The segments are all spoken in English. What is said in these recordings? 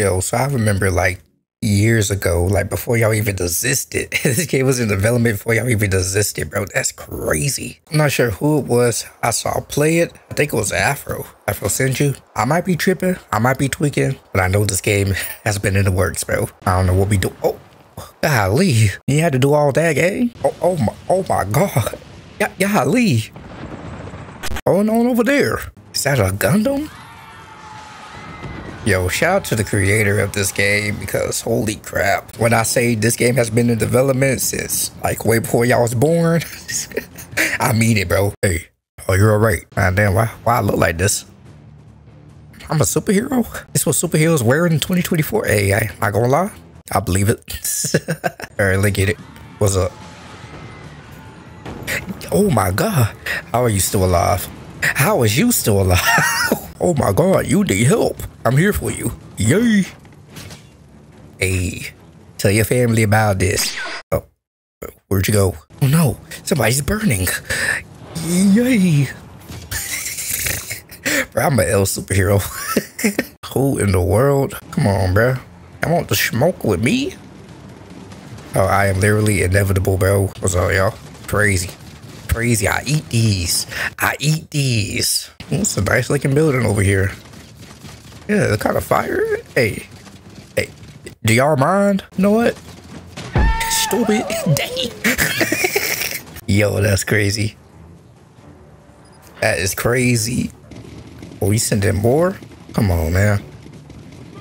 Yo, so I remember like years ago, like before y'all even existed. This game was in development before y'all even existed, bro. That's crazy. I'm not sure who it was I saw play it. I think it was Afro Senju. I might be tripping. I might be tweaking, but I know this game has been in the works, bro. I don't know what we do. Oh, golly. You had to do all that, eh? Oh my God. Golly. Going on over there. Is that a Gundam? Yo, shout out to the creator of this game, because holy crap. When I say this game has been in development since like way before y'all was born, I mean it, bro. Hey, oh, you're all right. God damn, why I look like this? I'm a superhero? This is what superheroes wear in 2024? Hey, I'm not gonna lie. I believe it. All right, let's get it. What's up? Oh my God. How are you still alive? How is you still alive? Oh my God, you need help. I'm here for you. Yay. Hey, tell your family about this. Oh, where'd you go? Oh no, somebody's burning. Yay. Bro, I'm an L superhero. Who in the world? Come on, bro. I want to smoke with me. Oh, I am literally inevitable, bro. What's up, y'all? Crazy. Crazy. I eat these. It's a nice looking building over here. Yeah, the kind of fire. Hey, do y'all mind? You know what? Stupid. Dang. Yo, that's crazy. That is crazy. Oh, we sending more? Come on, man.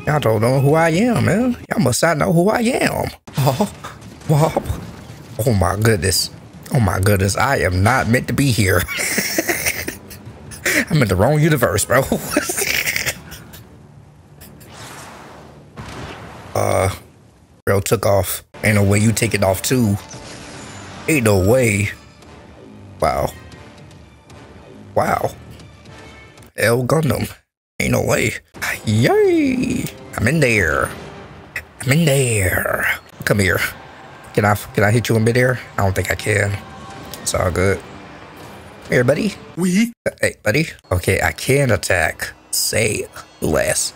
Y'all don't know who I am, man. Y'all must not know who I am. Oh, wow. Oh my goodness. Oh my goodness. I am not meant to be here. I'm in the wrong universe, bro. Bro, took off. Ain't no way you take it off too. Ain't no way. Wow. L Gundam. Ain't no way. Yay! I'm in there. Come here. Can I hit you in midair? I don't think I can. It's all good. Here, buddy. Hey, buddy. Okay, I can attack. Say less.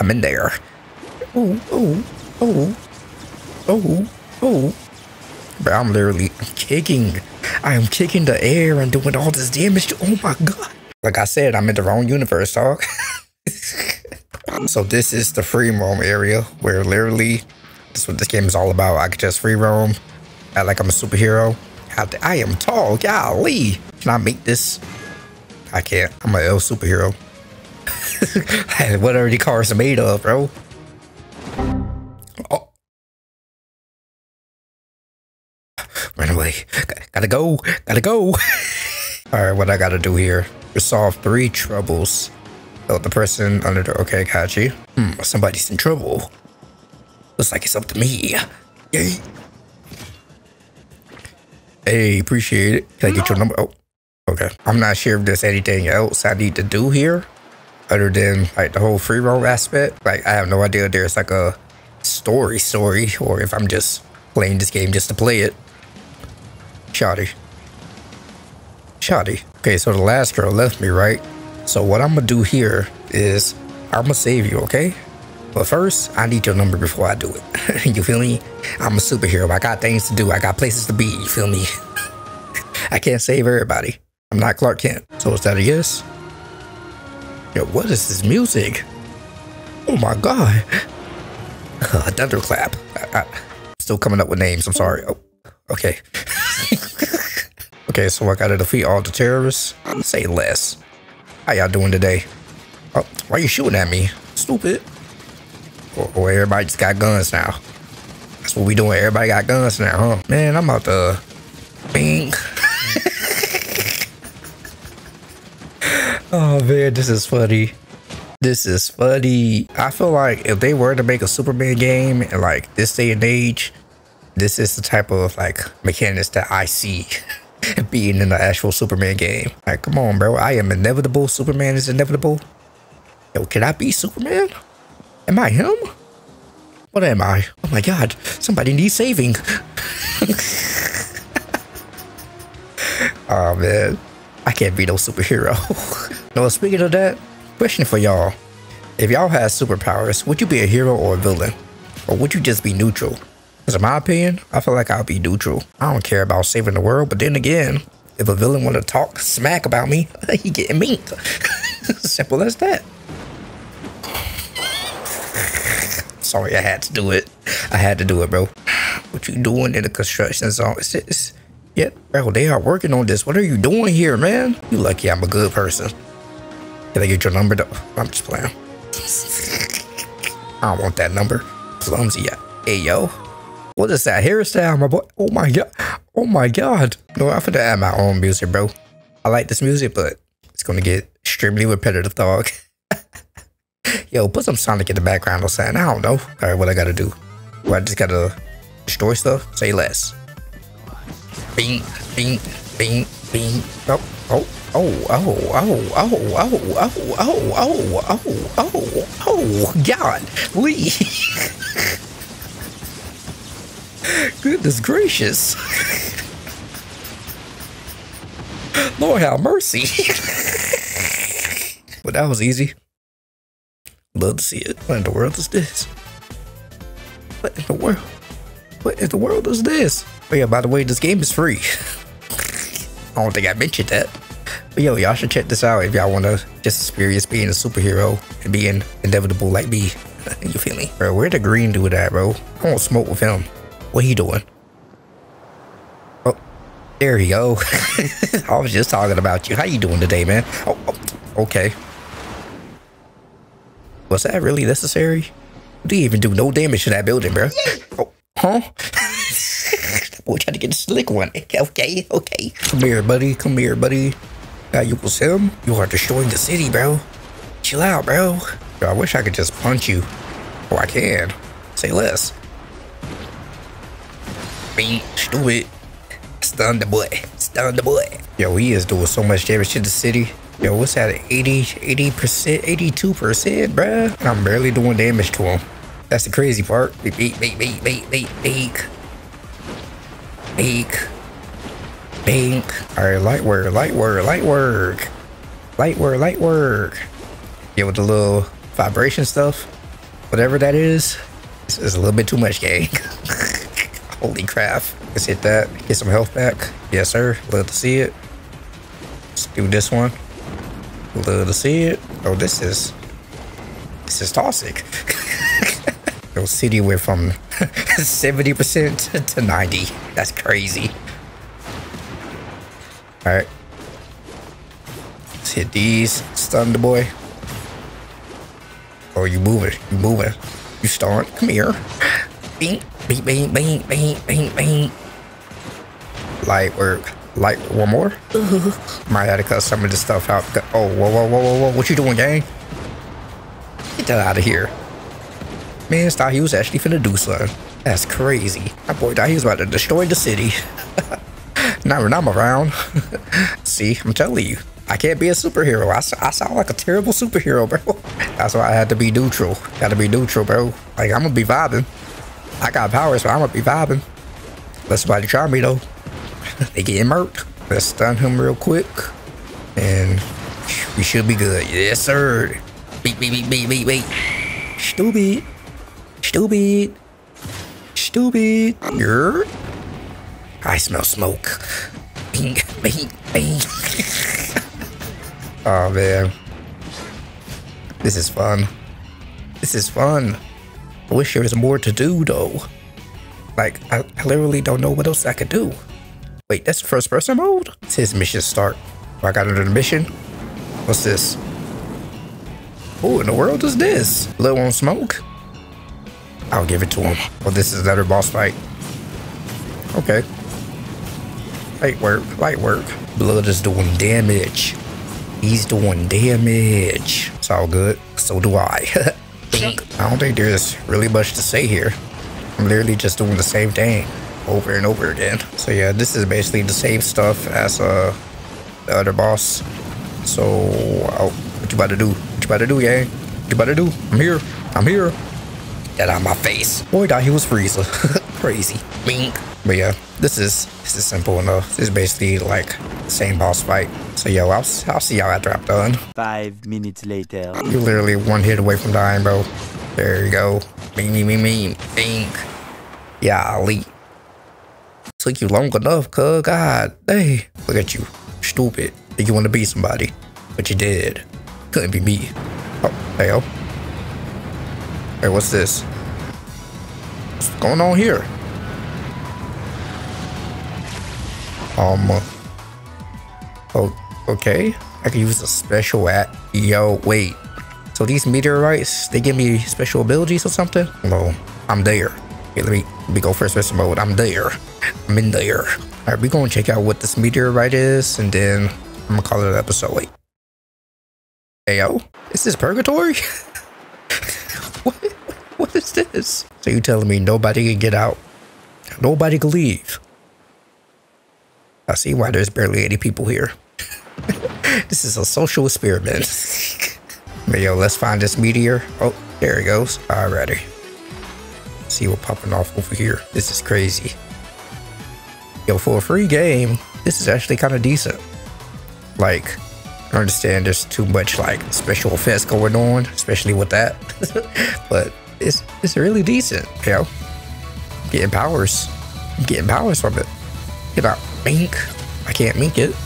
I'm in there. Oh. Bro, I'm literally kicking. I am kicking the air and doing all this damage to. Oh my God. Like I said, I'm in the wrong universe, dog. So this is the free roam area where literally that's what this game is all about. I could just free roam. Act like I'm a superhero. I am tall, golly. Can I make this? I can't. I'm an L superhero. What are the cars made of, bro? Oh. Run away. Gotta go. Alright, what I gotta do here? Resolve 3 troubles. Oh, the person under the. Okay, got you. Somebody's in trouble. Looks like it's up to me. Yay. Hey, appreciate it. Can I get your number? Oh, okay. I'm not sure if there's anything else I need to do here other than like the whole free roam aspect. Like, I have no idea if there's like a story or if I'm just playing this game just to play it. Shoddy. Okay, so the last girl left me, right? So what I'm gonna do here is I'm gonna save you, okay? But first, I need your number before I do it. You feel me? I'm a superhero. I got things to do. I got places to be. You feel me? I can't save everybody. I'm not Clark Kent. So is that a yes? Yo, what is this music? Oh my God. A thunderclap. I'm still coming up with names. I'm sorry. Oh, okay. Okay, so I gotta defeat all the terrorists. Say less. How y'all doing today? Oh, why are you shooting at me? Stupid. Or everybody just got guns now. That's what we doing. Everybody got guns now, huh? Man, I'm about to bing. Oh man, this is funny. I feel like if they were to make a Superman game in like this day and age, this is the type of like mechanics that I see being in the actual Superman game. Like, come on, bro. I am inevitable. Superman is inevitable. Yo, can I be Superman? Am I him? What am I? Oh my God, somebody needs saving. Oh man, I can't be no superhero. No, speaking of that, question for y'all. If y'all had superpowers, would you be a hero or a villain? Or would you just be neutral? Because in my opinion, I feel like I'll be neutral. I don't care about saving the world, but then again, if a villain want to talk smack about me, he getting me. Simple as that. Sorry, I had to do it. I had to do it, bro. What you doing in the construction zone? Yep, bro, they are working on this. What are you doing here, man? You lucky I'm a good person. Can I get your number though? I'm just playing. I don't want that number. Clumsy. Hey, yo. What is that hairstyle, my boy? Oh, my God. Oh, my God. No, I'm finna add my own music, bro. I like this music, but it's gonna get extremely repetitive, dog. Yo, put some Sonic in the background or something. I don't know. All right, what I gotta do? Well, I just gotta destroy stuff? Say less. Bing, bing, bing, bing. Oh, oh. Oh, oh, oh, oh, oh, oh, oh, oh, oh, oh, oh, God, please. Goodness gracious. Lord have mercy. Well, that was easy. Love to see it. What in the world is this? What in the world? What in the world is this? Oh, yeah, by the way, this game is free. I don't think I mentioned that. But yo, y'all should check this out if y'all want to just experience being a superhero and being inevitable like me. You feel me? Bro, where the green dude at, bro? I won't smoke with him. What he doing? Oh, there he go. I was just talking about you. How you doing today, man? Oh, oh, okay. Was that really necessary? You didn't even do no damage to that building, bro. Oh, huh? We'll try to get a slick one. Okay, okay. Come here, buddy. Come here, buddy. You was him. You are destroying the city, bro. Chill out, bro. Yo, I wish I could just punch you. Oh, I can. Say less. Be stupid. Stun the boy. Stun the boy. Yo, he is doing so much damage to the city. Yo, what's that? 80%, 82%, bro. I'm barely doing damage to him. That's the crazy part. Beep, beep, beep. Bink. Bink. Alright, light work, light work, light work. Light work, light work. Yeah, with the little vibration stuff. Whatever that is. It's a little bit too much, gang. Holy crap. Let's hit that. Get some health back. Yes, sir. Love to see it. Let's do this one. Love to see it. Oh, this is toxic. The city went from 70% to 90. That's crazy. All right. Let's hit these. Stun the boy. Oh, you moving. You moving. You start. Come here. Bing, bing, bing, bing, bing, bing, bing. Light work. Light. One more. Might have to cut some of this stuff out. Oh, whoa, whoa, whoa, whoa, whoa. What you doing, gang? Get that out of here. Man, thought he was actually finna do something. That's crazy. That boy thought he was about to destroy the city. Not when I'm around. See, I'm telling you, I can't be a superhero. I sound like a terrible superhero, bro. That's why I had to be neutral. Gotta be neutral, bro. Like, I'm gonna be vibing. I got powers, but I'm gonna be vibing. Let somebody try me, though. They getting murked. Let's stun him real quick. And we should be good. Yes, sir. Beep, beep, beep, beep, beep, beep. Stupid. Stupid. Stupid. You're... I smell smoke. Bing, bing, bing. Oh, man. This is fun. This is fun. I wish there was more to do, though. Like, I literally don't know what else I could do. Wait, that's first person mode? It says mission start. Oh, I got another mission. What's this? Who in the world is this? Lil Won't Smoke? I'll give it to him. Well, this is another boss fight. Okay. Light work. Light work. Blood is doing damage. He's doing damage. It's all good. So do I. I don't think there's really much to say here. I'm literally just doing the same thing over and over again. So yeah, this is basically the same stuff as the other boss. So what you about to do? What you about to do, gang? What you about to do? I'm here. I'm here. Get out of my face. Boy, thought he was Frieza. Crazy. Bink. But yeah, this is simple enough. This is basically like the same boss fight. see y'all. I'll see y'all after I'm done. 5 minutes later. You literally one hit away from dying, bro. There you go. Me. Think. Yali. Took you long enough, cuz. God, hey. Look at you. Stupid. Think you want to be somebody. But you did. Couldn't be me. Oh, hell. Hey, what's this? What's going on here? Oh, okay. I can use a special at. Yo, wait. So these meteorites, they give me special abilities or something? No, I'm there. Okay, let me go first person mode. I'm there. I'm in there. Alright, we're gonna check out what this meteorite is, and then I'm gonna call it an episode. Wait. Hey, yo, is this purgatory? What is this? So you telling me nobody can get out? Nobody can leave? I see why there's barely any people here. This is a social experiment. But yo, let's find this meteor. Oh, there it goes. Alrighty. See what's popping off over here. This is crazy. Yo, for a free game, this is actually kind of decent. Like, I understand there's too much like special effects going on, especially with that. But it's really decent. Yo, I'm getting powers. I'm getting powers from it. Get out. Mink. I can't mink it.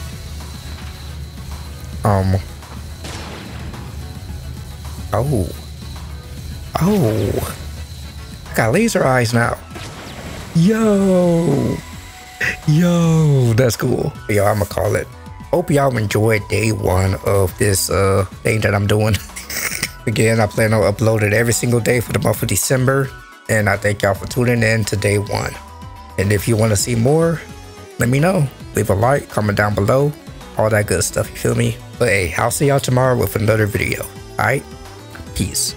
Oh. I got laser eyes now. Yo. That's cool. Yo, I'ma call it. Hope y'all enjoyed day one of this thing that I'm doing. Again, I plan on uploading every single day for the month of December. And I thank y'all for tuning in to day one. And if you want to see more, let me know. Leave a like, comment down below, all that good stuff, you feel me? But hey, I'll see y'all tomorrow with another video. Alright? Peace.